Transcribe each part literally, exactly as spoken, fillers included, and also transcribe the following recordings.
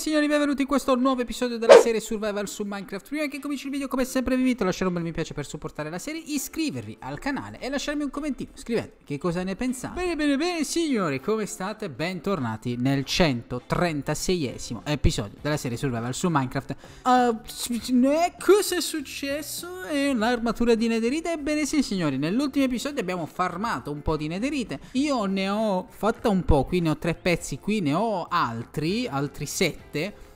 signori, benvenuti in questo nuovo episodio della serie Survival su Minecraft. Prima che cominci il video, come sempre vi invito a lasciare un bel mi piace per supportare la serie, iscrivervi al canale e lasciarmi un commentino, scrivete che cosa ne pensate. Bene bene bene signori, come state? Bentornati nel centotrentaseiesimo episodio della serie Survival su Minecraft. uh, Cosa è successo? È l'armatura di netherite? Ebbene sì signori, nell'ultimo episodio abbiamo farmato un po' di netherite. Io ne ho fatta un po', qui ne ho tre pezzi, qui ne ho altri, altri sette,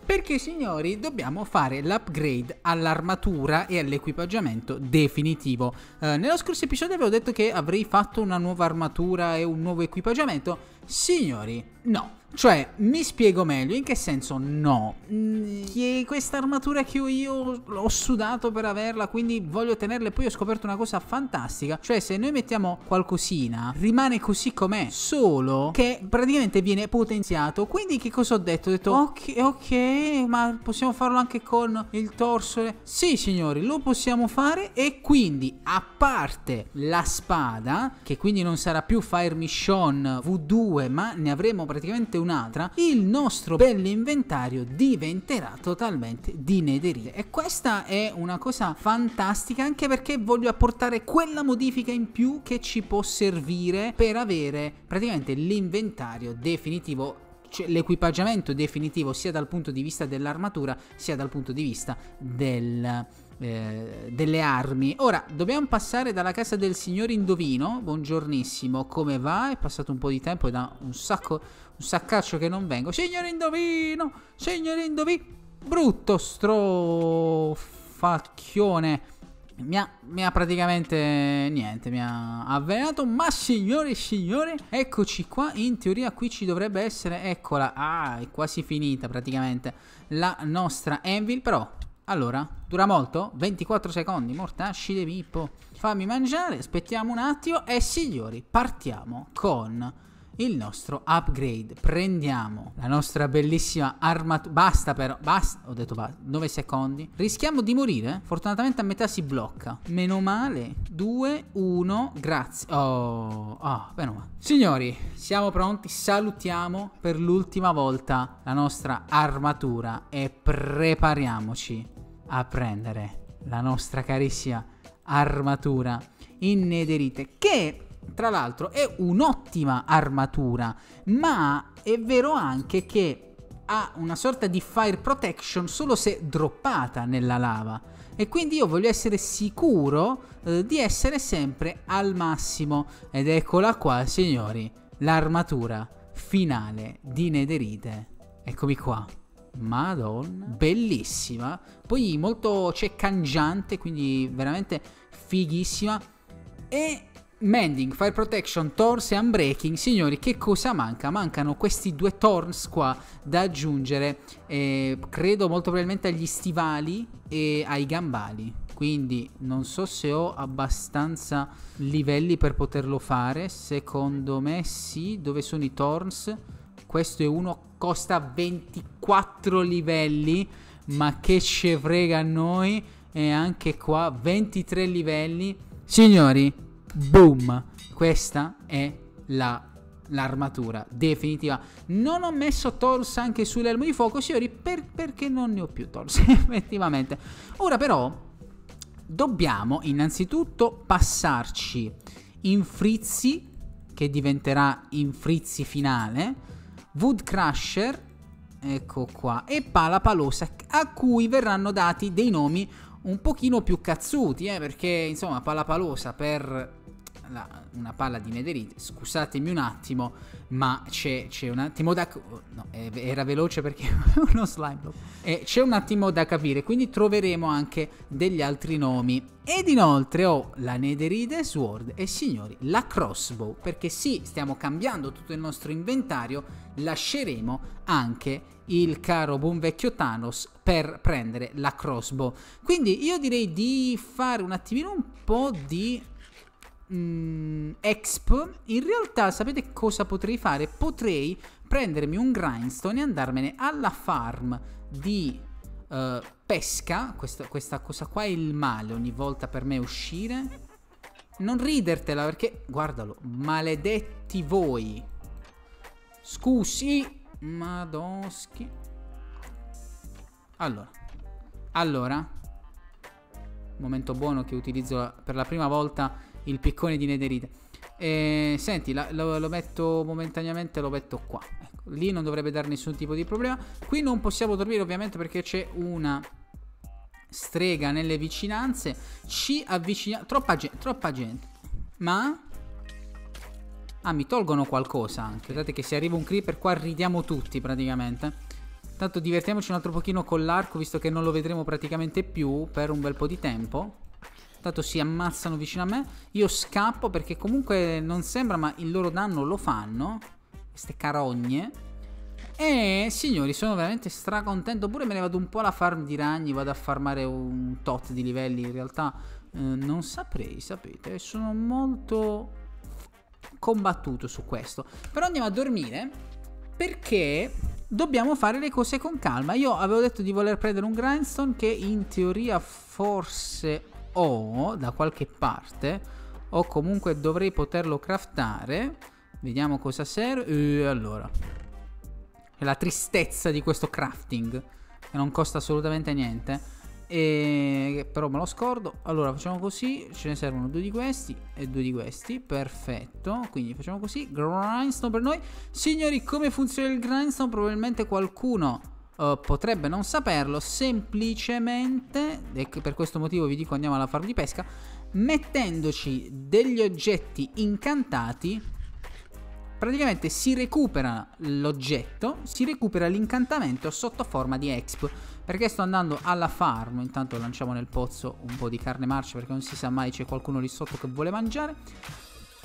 perché signori dobbiamo fare l'upgrade all'armatura e all'equipaggiamento definitivo. eh, Nello scorso episodio avevo detto che avrei fatto una nuova armatura e un nuovo equipaggiamento. Signori, no. Cioè, mi spiego meglio, in che senso no? Che questa armatura che ho io l'ho sudato per averla, quindi voglio tenerla. E poi ho scoperto una cosa fantastica, cioè se noi mettiamo qualcosina rimane così com'è, solo che praticamente viene potenziato. Quindi che cosa ho detto? Ho detto ok, ok, ma possiamo farlo anche con il torso? Sì signori, lo possiamo fare. E quindi, a parte la spada, che quindi non sarà più Fire Mission V due, ma ne avremo praticamente un un'altra, il nostro bell'inventario diventerà totalmente di netherite. E questa è una cosa fantastica, anche perché voglio apportare quella modifica in più che ci può servire per avere praticamente l'inventario definitivo, cioè l'equipaggiamento definitivo, sia dal punto di vista dell'armatura sia dal punto di vista del... Eh, delle armi. Ora dobbiamo passare dalla casa del signor Indovino. Buongiornissimo, come va? È passato un po' di tempo, è da un sacco, un saccaccio che non vengo. Signor Indovino, signor Indovino, brutto strofacchione. Mi ha, mi ha praticamente niente, mi ha avvelenato. Ma signore e signore, eccoci qua. In teoria qui ci dovrebbe essere, eccola, ah, è quasi finita praticamente la nostra anvil, però allora, dura molto? ventiquattro secondi, mortacci de Pippo. Fammi mangiare, aspettiamo un attimo. E signori, partiamo con il nostro upgrade. Prendiamo la nostra bellissima armatura. Basta però, basta, ho detto basta, nove secondi. Rischiamo di morire, fortunatamente a metà si blocca. Meno male, due, uno, grazie. Oh, ah, meno male. Signori, siamo pronti, salutiamo per l'ultima volta la nostra armatura e prepariamoci a prendere la nostra carissima armatura in netherite, che tra l'altro è un'ottima armatura, ma è vero anche che ha una sorta di fire protection solo se droppata nella lava, e quindi io voglio essere sicuro eh, di essere sempre al massimo. Ed eccola qua signori, l'armatura finale di netherite, eccomi qua. Madonna, bellissima, poi molto cangiante, quindi veramente fighissima. E mending, fire protection, thorns e unbreaking. Signori, che cosa manca? Mancano questi due thorns qua da aggiungere, eh, credo molto probabilmente agli stivali e ai gambali. Quindi non so se ho abbastanza livelli per poterlo fare. Secondo me sì. Dove sono i thorns? Questo è uno, costa ventiquattro livelli, ma che ce frega a noi. E anche qua ventitré livelli. Signori, boom, questa è la l'armatura definitiva. Non ho messo torso anche sull'elmo di fuoco signori, per, perché non ne ho più torso effettivamente. Ora però dobbiamo innanzitutto passarci Infrizzi, che diventerà Infrizzi finale, Woodcrusher, ecco qua, e Palapalosa, a cui verranno dati dei nomi un pochino più cazzuti, eh, perché insomma Palapalosa per la, una palla di netherite, scusatemi un attimo, ma c'è un attimo da... No, era veloce perché uno slime block. E c'è un attimo da capire, quindi troveremo anche degli altri nomi. Ed inoltre ho la netherite sword e signori la crossbow, perché sì, stiamo cambiando tutto il nostro inventario, lasceremo anche il caro buon vecchio Thanos per prendere la crossbow. Quindi io direi di fare un attimino un po' di mm, exp. In realtà sapete cosa potrei fare? Potrei prendermi un grindstone e andarmene alla farm di... Uh, pesca. Questa, questa cosa qua è il male ogni volta per me, uscire. Non ridertela perché, guardalo, maledetti voi. Scusi, madoschi. Allora, allora, momento buono che utilizzo per la prima volta il piccone di Netherite. E, senti, la, lo, lo metto momentaneamente, lo metto qua. Ecco, lì non dovrebbe dare nessun tipo di problema. Qui non possiamo dormire ovviamente perché c'è una strega nelle vicinanze. Ci avviciniamo. Troppa gente, troppa gente. Ma... ah, mi tolgono qualcosa anche. Guardate che se arriva un creeper qua ridiamo tutti praticamente. Tanto divertiamoci un altro pochino con l'arco, visto che non lo vedremo praticamente più per un bel po' di tempo. Tanto si ammazzano vicino a me. Io scappo perché comunque non sembra, ma il loro danno lo fanno. Queste carogne. E signori, sono veramente stracontento. Pure me ne vado un po' alla farm di ragni. Vado a farmare un tot di livelli. In realtà eh, non saprei, sapete. Sono molto combattuto su questo. Però andiamo a dormire perché dobbiamo fare le cose con calma. Io avevo detto di voler prendere un grindstone che in teoria forse ho da qualche parte, o comunque dovrei poterlo craftare. Vediamo cosa serve. E allora è la tristezza di questo crafting che non costa assolutamente niente e... però me lo scordo. Allora facciamo così, ce ne servono due di questi e due di questi, perfetto. Quindi facciamo così, grindstone per noi. Signori, come funziona il grindstone? Probabilmente qualcuno uh, potrebbe non saperlo, semplicemente, e per questo motivo vi dico andiamo alla farm di pesca, mettendoci degli oggetti incantati praticamente si recupera l'oggetto, si recupera l'incantamento sotto forma di exp. Perché sto andando alla farm, intanto lanciamo nel pozzo un po' di carne marcia perché non si sa mai, c'è qualcuno lì sotto che vuole mangiare.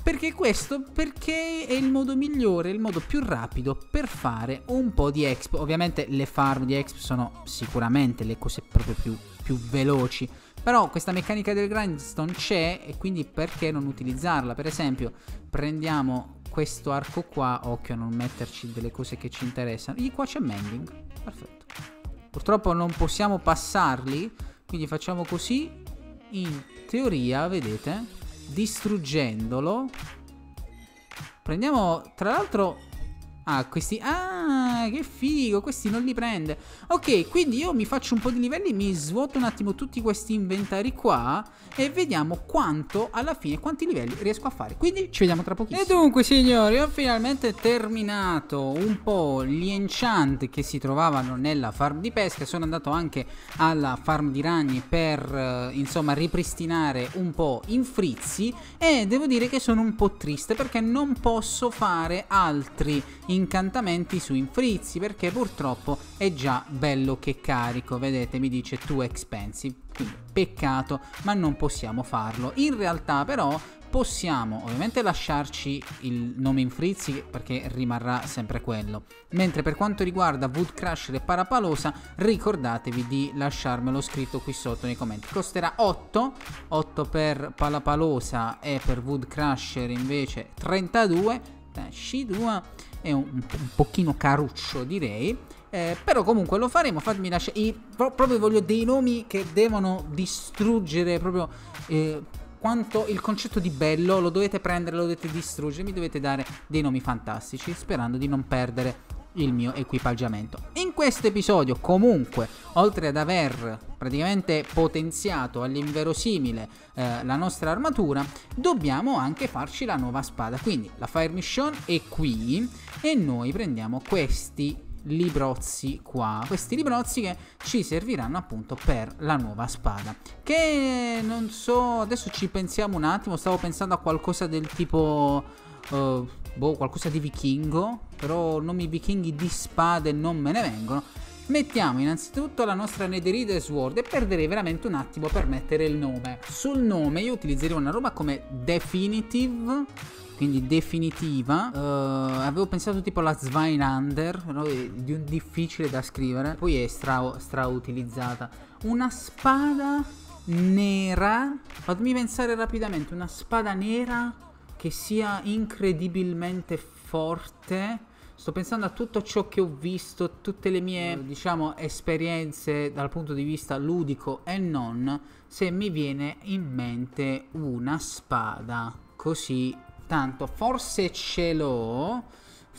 Perché questo? Perché è il modo migliore, il modo più rapido per fare un po' di exp. Ovviamente le farm di exp sono sicuramente le cose proprio più, più veloci, però questa meccanica del grindstone c'è e quindi perché non utilizzarla? Per esempio prendiamo questo arco qua, occhio a non metterci delle cose che ci interessano. E qua c'è mending, perfetto. Purtroppo non possiamo passarli, quindi facciamo così. In teoria, vedete, distruggendolo prendiamo, tra l'altro, ah, questi, ah, che figo, questi non li prende. Ok, quindi io mi faccio un po' di livelli, mi svuoto un attimo tutti questi inventari qua e vediamo quanto, alla fine, quanti livelli riesco a fare. Quindi ci vediamo tra pochissimo. E dunque signori, ho finalmente terminato un po' gli enchant che si trovavano nella farm di pesca. Sono andato anche alla farm di ragni per, eh, insomma, ripristinare un po' Infrizzi. E devo dire che sono un po' triste perché non posso fare altri incantamenti su Infrizzi perché purtroppo è già bello che carico. Vedete, mi dice too expensive, quindi peccato, ma non possiamo farlo. In realtà però possiamo ovviamente lasciarci il nome Infrizzi perché rimarrà sempre quello. Mentre per quanto riguarda Woodcrusher e Palapalosa, ricordatevi di lasciarmelo scritto qui sotto nei commenti. Costerà otto, otto per Palapalosa e per Woodcrusher invece trentadue, trentadue. È un, un pochino caruccio direi, eh, però comunque lo faremo. Fatemi lasciare, io proprio voglio dei nomi che devono distruggere proprio eh, quanto il concetto di bello. Lo dovete prendere, lo dovete distruggere, mi dovete dare dei nomi fantastici, sperando di non perdere il mio equipaggiamento. In questo episodio comunque, oltre ad aver praticamente potenziato all'inverosimile eh, la nostra armatura, dobbiamo anche farci la nuova spada. Quindi la Fire Mission è qui e noi prendiamo questi librozzi qua, questi librozzi che ci serviranno appunto per la nuova spada, che non so, adesso ci pensiamo un attimo. Stavo pensando a qualcosa del tipo uh, boh, qualcosa di vichingo, però nomi vichinghi di spade non me ne vengono. Mettiamo innanzitutto la nostra Netherite Sword e perderei veramente un attimo per mettere il nome. Sul nome io utilizzerei una roba come definitive, quindi definitiva. uh, Avevo pensato tipo la Zweinander, no? Di un difficile da scrivere, poi è stra, stra utilizzata. Una spada nera, fatemi pensare rapidamente, una spada nera che sia incredibilmente forte. Sto pensando a tutto ciò che ho visto, tutte le mie, diciamo, esperienze dal punto di vista ludico e non, se mi viene in mente una spada così tanto. Forse ce l'ho,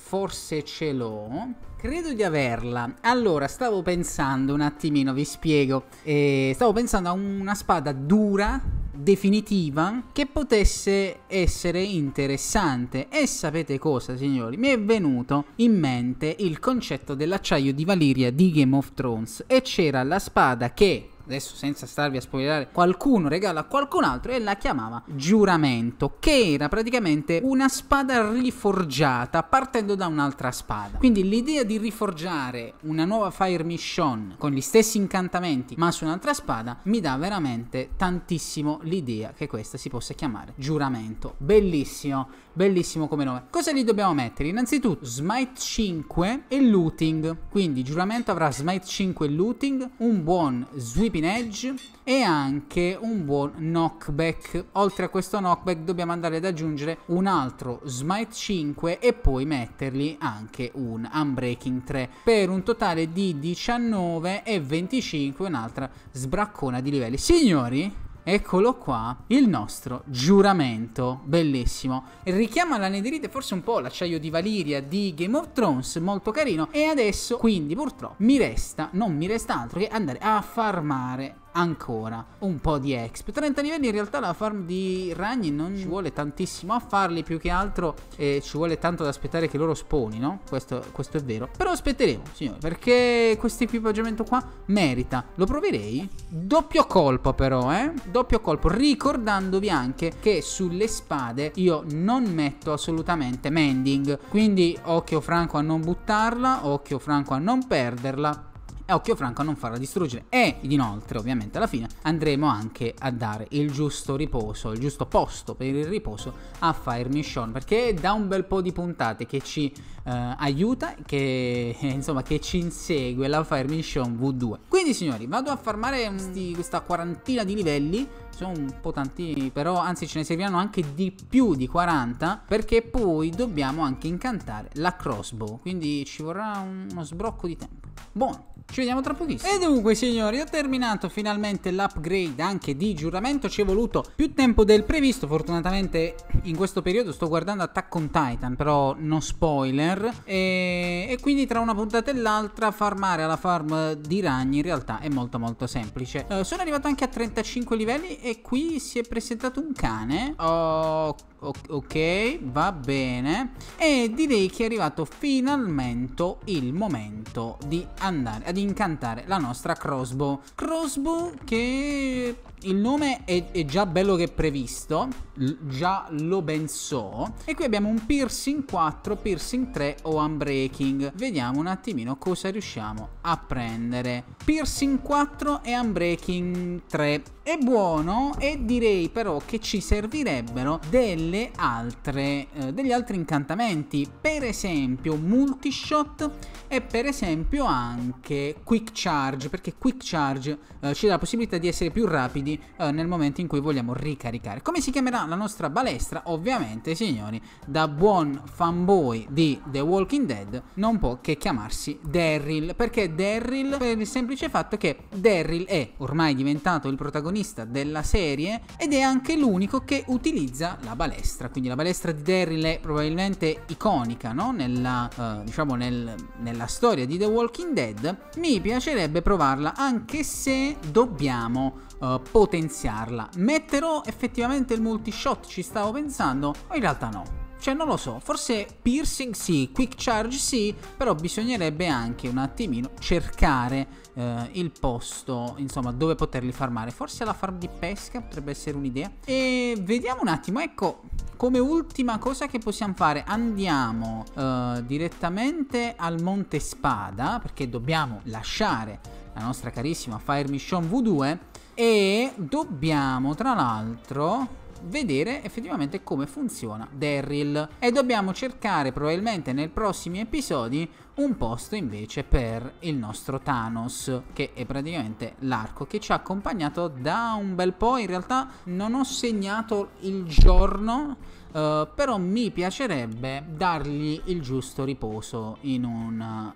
forse ce l'ho, credo di averla. Allora, stavo pensando un attimino, vi spiego, eh, stavo pensando a una spada dura, definitiva, che potesse essere interessante. E sapete cosa, signori? Mi è venuto in mente il concetto dell'acciaio di Valiria di Game of Thrones, e c'era la spada che, adesso senza starvi a spoilerare, qualcuno regala a qualcun altro e la chiamava Giuramento, che era praticamente una spada riforgiata partendo da un'altra spada. Quindi l'idea di riforgiare una nuova Fire Mission con gli stessi incantamenti ma su un'altra spada mi dà veramente tantissimo l'idea che questa si possa chiamare Giuramento. Bellissimo, bellissimo come nome. Cosa li dobbiamo mettere? Innanzitutto Smite cinque e Looting, quindi Giuramento avrà Smite cinque e Looting, un buon Sweeping Edge e anche un buon knockback. Oltre a questo knockback dobbiamo andare ad aggiungere un altro Smite cinque e poi mettergli anche un Unbreaking tre, per un totale di diciannove e venticinque, un'altra sbraccona di livelli. Signori, eccolo qua, il nostro Giuramento, bellissimo. Richiama la Netherite forse un po', l'acciaio di Valiria di Game of Thrones, molto carino. E adesso, quindi, purtroppo, mi resta, non mi resta altro che andare a farmare ancora un po' di exp. trenta livelli, in realtà la farm di ragni non ci vuole tantissimo a farli, più che altro eh, ci vuole tanto ad aspettare che loro spawnino, questo, questo è vero, però aspetteremo, signori, perché questo equipaggiamento qua merita, lo proverei. Doppio colpo però, eh doppio colpo, ricordandovi anche che sulle spade io non metto assolutamente mending, quindi occhio franco a non buttarla, occhio franco a non perderla, occhio franco a non farla distruggere. E inoltre, ovviamente, alla fine andremo anche a dare il giusto riposo, il giusto posto per il riposo a Fire Mission, perché da un bel po' di puntate che ci eh, aiuta, che eh, insomma che ci insegue la Fire Mission V due. Quindi, signori, vado a farmare questi, questa quarantina di livelli. Sono un po' tanti, però, anzi ce ne serviranno anche di più di quaranta, perché poi dobbiamo anche incantare la crossbow, quindi ci vorrà uno sbrocco di tempo. Buono, ci vediamo tra pochissimo. E dunque, signori, ho terminato finalmente l'upgrade anche di Giuramento. Ci è voluto più tempo del previsto. Fortunatamente in questo periodo sto guardando Attack on Titan, però no spoiler, e, e quindi tra una puntata e l'altra farmare alla farm di ragni in realtà è molto molto semplice. eh, Sono arrivato anche a trentacinque livelli e qui si è presentato un cane. Oh, ok, va bene. E direi che è arrivato finalmente il momento di andare ad incantare la nostra crossbow. Crossbow che il nome è, è già bello che è previsto, L già lo ben so. E qui abbiamo un Piercing quattro, Piercing tre o Unbreaking. Vediamo un attimino cosa riusciamo a prendere. Piercing quattro e Unbreaking tre è buono, e direi però che ci servirebbero delle altre, eh, degli altri incantamenti, per esempio Multishot e per esempio anche Quick Charge, perché Quick Charge eh, ci dà la possibilità di essere più rapidi eh, nel momento in cui vogliamo ricaricare. Come si chiamerà la nostra balestra? Ovviamente, signori, da buon fanboy di The Walking Dead non può che chiamarsi Daryl. Perché Daryl? Per il semplice fatto che Daryl è ormai diventato il protagonista della serie ed è anche l'unico che utilizza la balestra. Quindi la balestra di Daryl è probabilmente iconica, no? Nella, eh, diciamo nel, nella storia di The Walking Dead. Mi piacerebbe provarla, anche se dobbiamo eh, potenziarla. Metterò effettivamente il multishot, ci stavo pensando, o in realtà no. Cioè non lo so, forse piercing sì, quick charge sì, però bisognerebbe anche un attimino cercare eh, il posto, insomma, dove poterli farmare. Forse la farm di pesca potrebbe essere un'idea. E vediamo un attimo, ecco, come ultima cosa che possiamo fare andiamo eh, direttamente al Monte Spada, perché dobbiamo lasciare la nostra carissima Fire Mission V due e dobbiamo tra l'altro vedere effettivamente come funziona Daryl, e dobbiamo cercare probabilmente nei prossimi episodi un posto invece per il nostro Thanos, che è praticamente l'arco che ci ha accompagnato da un bel po'. In realtà non ho segnato il giorno, eh, però mi piacerebbe dargli il giusto riposo in una,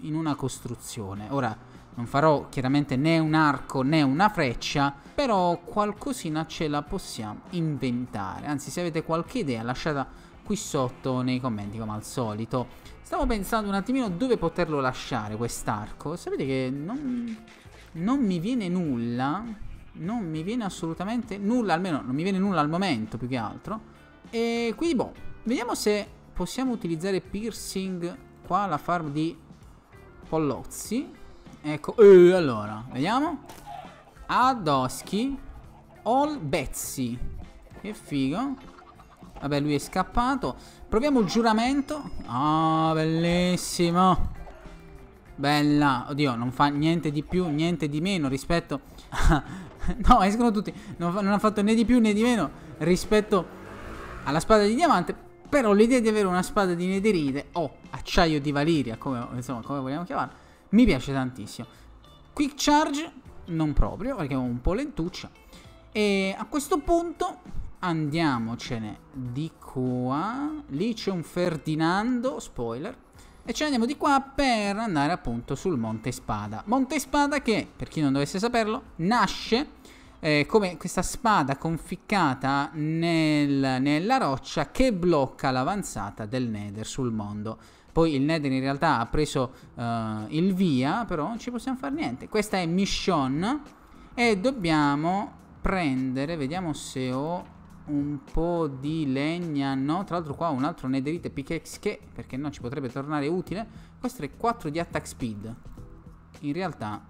in una costruzione. Ora non farò chiaramente né un arco né una freccia, però qualcosina ce la possiamo inventare. Anzi, se avete qualche idea lasciata qui sotto nei commenti come al solito. Stavo pensando un attimino dove poterlo lasciare quest'arco. Sapete che non, non mi viene nulla, non mi viene assolutamente nulla, almeno non mi viene nulla al momento più che altro. E quindi boh, vediamo se possiamo utilizzare piercing qua alla farm di Pollozzi. Ecco, e allora, vediamo. Adoschi All Betsy. Che figo. Vabbè, lui è scappato. Proviamo il giuramento. Ah, bellissimo. Bella. Oddio, non fa niente di più, niente di meno rispetto a... No, escono tutti. Non, non ha fatto né di più né di meno rispetto alla spada di diamante. Però l'idea di avere una spada di nederite o oh, acciaio di Valiria, come, insomma, come vogliamo chiamarla, mi piace tantissimo. Quick charge non proprio, perché è un po' lentuccia. E a questo punto andiamocene di qua. Lì c'è un Ferdinando, spoiler. E ce ne andiamo di qua per andare appunto sul Monte Spada. Monte Spada che, per chi non dovesse saperlo, nasce eh, come questa spada conficcata nel, nella roccia che blocca l'avanzata del Nether sul mondo. Poi il Nether in realtà ha preso uh, il via, però non ci possiamo fare niente. Questa è Mission e dobbiamo prendere, vediamo se ho un po' di legna. No, tra l'altro qua ho un altro Netherite pickaxe che, perché no, ci potrebbe tornare utile. Questo è quattro di attack speed. In realtà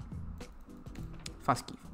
fa schifo.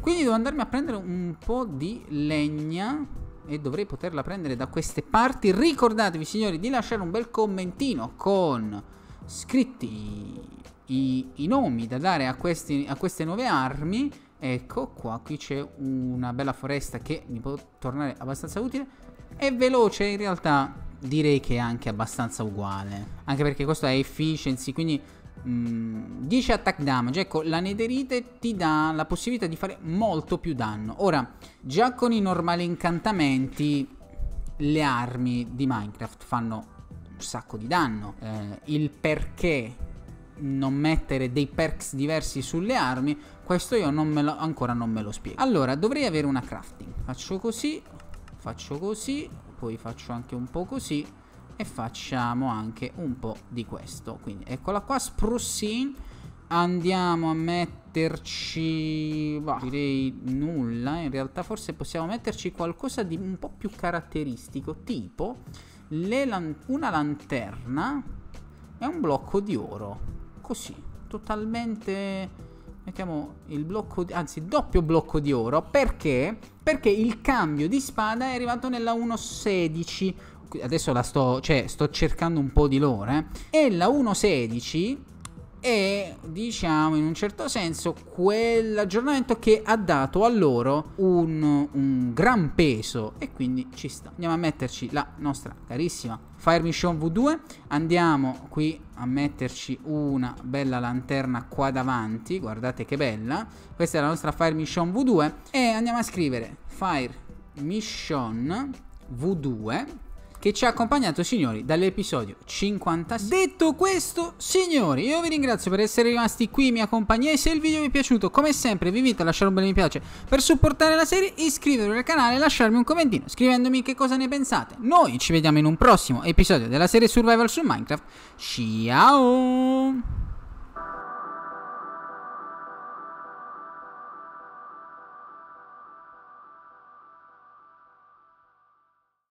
Quindi devo andarmi a prendere un po' di legna. E dovrei poterla prendere da queste parti. Ricordatevi signori di lasciare un bel commentino con scritti i, i nomi da dare a, questi, a queste nuove armi. Ecco qua, qui c'è una bella foresta che mi può tornare abbastanza utile. È veloce in realtà, direi che è anche abbastanza uguale, anche perché questo è efficiency, quindi mh, dieci attack damage. Ecco, la nederite ti dà la possibilità di fare molto più danno. Ora, già con i normali incantamenti le armi di Minecraft fanno un sacco di danno. eh, Il perché non mettere dei perks diversi sulle armi, questo io non me lo, ancora non me lo spiego. Allora, dovrei avere una crafting. Faccio così, faccio così, poi faccio anche un po' così e facciamo anche un po' di questo. Quindi eccola qua, spruzzin. Andiamo a metterci, bah, direi nulla. In realtà forse possiamo metterci qualcosa di un po' più caratteristico, tipo le lan- una lanterna e un blocco di oro. Così, totalmente... Mettiamo il blocco, di, anzi doppio blocco di oro. Perché? Perché il cambio di spada è arrivato nella uno punto sedici. Adesso la sto, cioè, sto cercando un po' di lore. Eh? E la uno punto sedici è, diciamo, in un certo senso quell'aggiornamento che ha dato a loro un, un gran peso. E quindi ci sta. Andiamo a metterci la nostra carissima Fire Mission V due. Andiamo qui a metterci una bella lanterna qua davanti. Guardate che bella. Questa è la nostra Fire Mission V due. E andiamo a scrivere Fire Mission V due, che ci ha accompagnato, signori, dall'episodio cinquantasei. Detto questo, signori, io vi ringrazio per essere rimasti qui in mia compagnia e se il video vi è piaciuto, come sempre, vi invito a lasciare un bel mi piace per supportare la serie, iscrivervi al canale e lasciarmi un commentino scrivendomi che cosa ne pensate. Noi ci vediamo in un prossimo episodio della serie Survival su Minecraft. Ciao!